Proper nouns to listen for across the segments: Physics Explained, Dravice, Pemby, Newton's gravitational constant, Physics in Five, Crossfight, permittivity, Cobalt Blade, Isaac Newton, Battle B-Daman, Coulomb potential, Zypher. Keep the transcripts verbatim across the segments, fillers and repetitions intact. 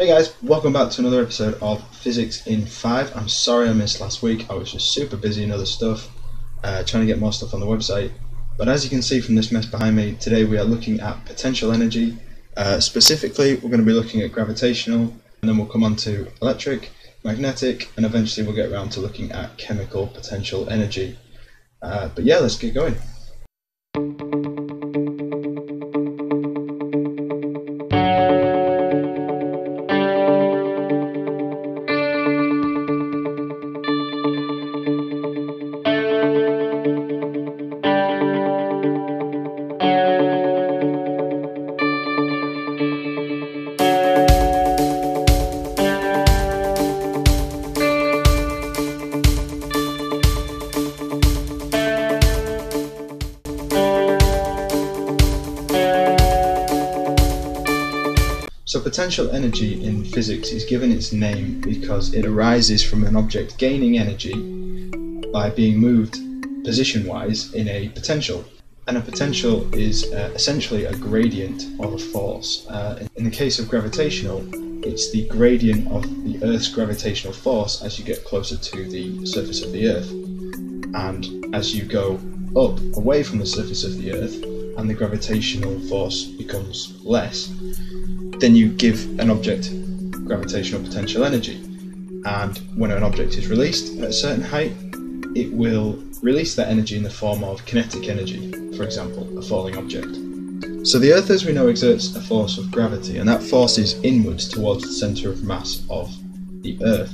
Hey guys, welcome back to another episode of Physics in Five. I'm sorry I missed last week. I was just super busy and other stuff, uh, trying to get more stuff on the website. But as you can see from this mess behind me, today we are looking at potential energy. Uh, specifically, we're going to be looking at gravitational, and then we'll come on to electric, magnetic, and eventually we'll get around to looking at chemical potential energy. Uh, but yeah, let's get going. So potential energy in physics is given its name because it arises from an object gaining energy by being moved position-wise in a potential. And a potential is uh, essentially a gradient or a force. Uh, in the case of gravitational, it's the gradient of the Earth's gravitational force as you get closer to the surface of the Earth. And as you go up away from the surface of the Earth and the gravitational force becomes less, then you give an object gravitational potential energy, and when an object is released at a certain height, it will release that energy in the form of kinetic energy, for example, a falling object. So the Earth, as we know, exerts a force of gravity, and that force is inwards towards the centre of mass of the Earth.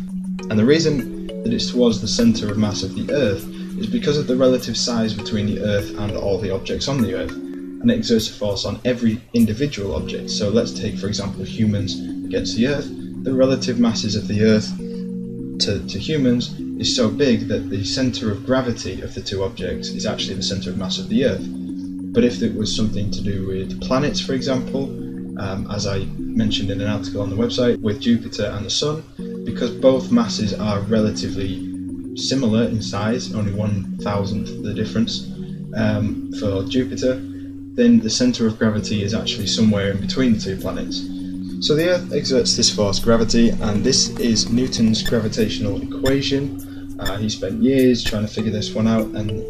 And the reason that it's towards the centre of mass of the Earth is because of the relative size between the Earth and all the objects on the Earth. And it exerts a force on every individual object. So let's take, for example, humans against the Earth. The relative masses of the Earth to, to humans is so big that the centre of gravity of the two objects is actually the centre of mass of the Earth. But if it was something to do with planets, for example, um, as I mentioned in an article on the website, with Jupiter and the Sun, because both masses are relatively similar in size, only one thousandth the difference um, for Jupiter, then the centre of gravity is actually somewhere in between the two planets. So the Earth exerts this force, gravity, and this is Newton's gravitational equation. Uh, he spent years trying to figure this one out, and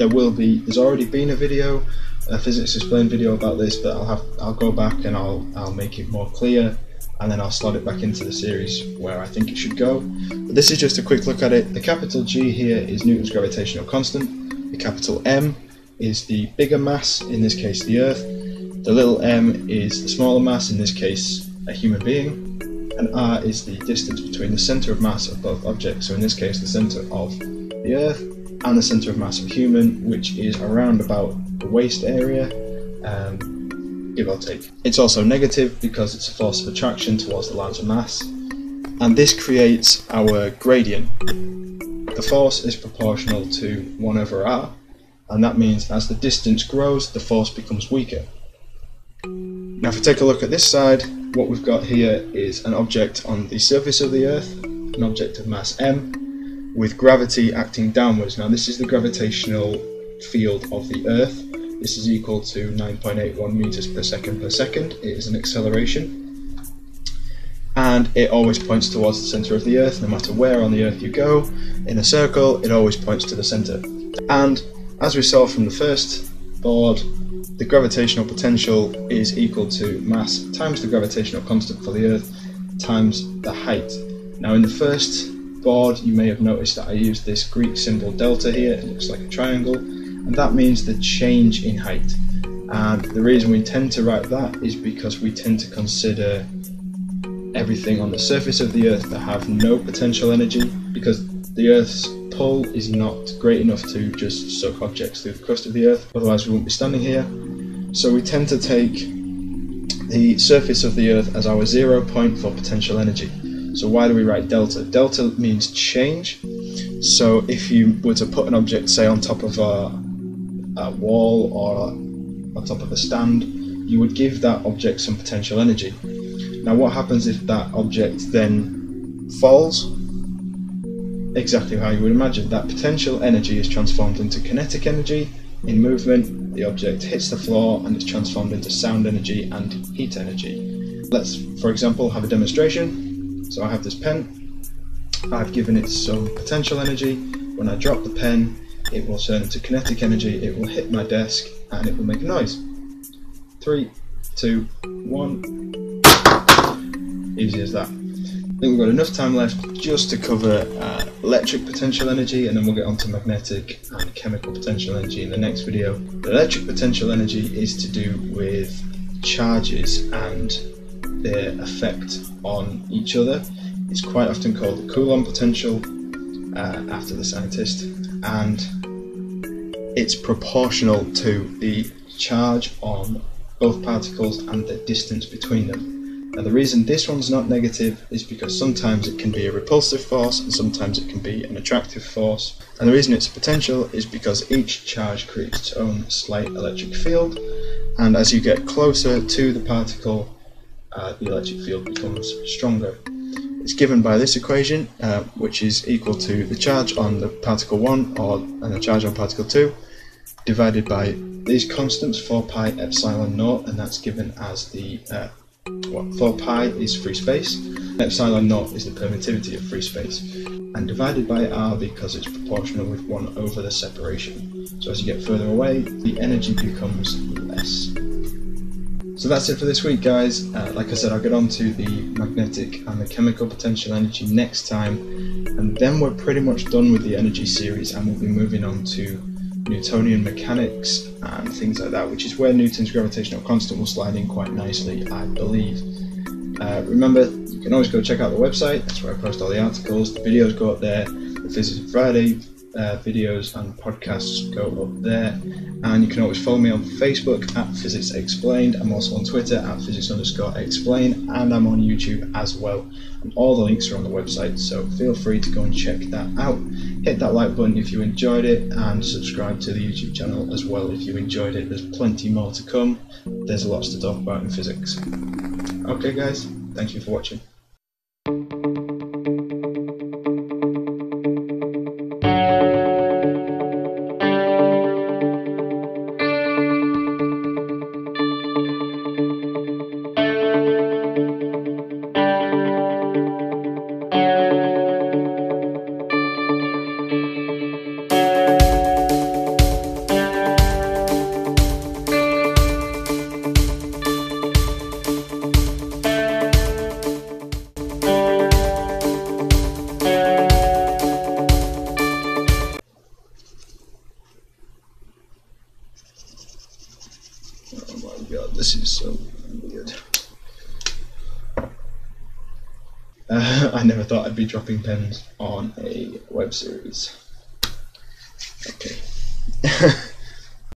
there will be, there's already been a video, a Physics Explained video about this, but I'll have, I'll go back and I'll, I'll make it more clear, and then I'll slot it back into the series where I think it should go. But this is just a quick look at it. The capital G here is Newton's gravitational constant, the capital M is the bigger mass, in this case the Earth, the little m is the smaller mass, in this case a human being, and r is the distance between the centre of mass of both objects, so in this case the centre of the Earth and the centre of mass of human, which is around about the waist area, um, give or take. It's also negative because it's a force of attraction towards the larger mass, and this creates our gradient. The force is proportional to one over r, and that means as the distance grows, the force becomes weaker. Now if we take a look at this side, what we've got here is an object on the surface of the Earth, an object of mass m, with gravity acting downwards. Now this is the gravitational field of the Earth. This is equal to nine point eight one meters per second per second. It is an acceleration. And it always points towards the centre of the Earth. No matter where on the Earth you go, in a circle, it always points to the centre. And as we saw from the first board, the gravitational potential is equal to mass times the gravitational constant for the Earth times the height. Now in the first board you may have noticed that I used this Greek symbol delta here, it looks like a triangle, and that means the change in height. And the reason we tend to write that is because we tend to consider everything on the surface of the Earth that have no potential energy, because the Earth's pull is not great enough to just suck objects through the crust of the Earth, otherwise we wouldn't be standing here. So we tend to take the surface of the Earth as our zero point for potential energy. So why do we write delta? Delta means change. So if you were to put an object, say, on top of a, a wall or on top of a stand, you would give that object some potential energy. Now what happens if that object then falls? Exactly how you would imagine, that potential energy is transformed into kinetic energy. In movement, the object hits the floor and is transformed into sound energy and heat energy. Let's, for example, have a demonstration. So I have this pen. I've given it some potential energy. When I drop the pen, it will turn into kinetic energy. It will hit my desk and it will make a noise. Three, two, one. Easy as that. I think we've got enough time left just to cover uh, electric potential energy, and then we'll get on to magnetic and chemical potential energy in the next video. The electric potential energy is to do with charges and their effect on each other. It's quite often called the Coulomb potential uh, after the scientist, and it's proportional to the charge on both particles and the distance between them. Now the reason this one's not negative is because sometimes it can be a repulsive force and sometimes it can be an attractive force. And the reason it's potential is because each charge creates its own slight electric field, and as you get closer to the particle, uh, the electric field becomes stronger. It's given by this equation, uh, which is equal to the charge on the particle one or and the charge on particle two divided by these constants, four pi epsilon naught, and that's given as the uh, What, four pi is free space, epsilon naught is the permittivity of free space, and divided by r because it's proportional with one over the separation. So as you get further away, the energy becomes less. So that's it for this week, guys. Uh, like I said, I'll get on to the magnetic and the chemical potential energy next time, and then we're pretty much done with the energy series and we'll be moving on to Newtonian mechanics and things like that, which is where Newton's gravitational constant will slide in quite nicely, I believe. Uh, remember, you can always go check out the website. That's where I post all the articles, the videos go up there, the Physics in Friday uh, videos and podcasts go up there, and you can always follow me on Facebook at Physics Explained. I'm also on Twitter at Physics underscore Explain, and I'm on YouTube as well, and all the links are on the website, so feel free to go and check that out. Hit that like button if you enjoyed it, and subscribe to the YouTube channel as well if you enjoyed it. There's plenty more to come. There's lots to talk about in physics. Okay guys, thank you for watching. God, this is so weird. Uh, I never thought I'd be dropping pens on a web series. Okay.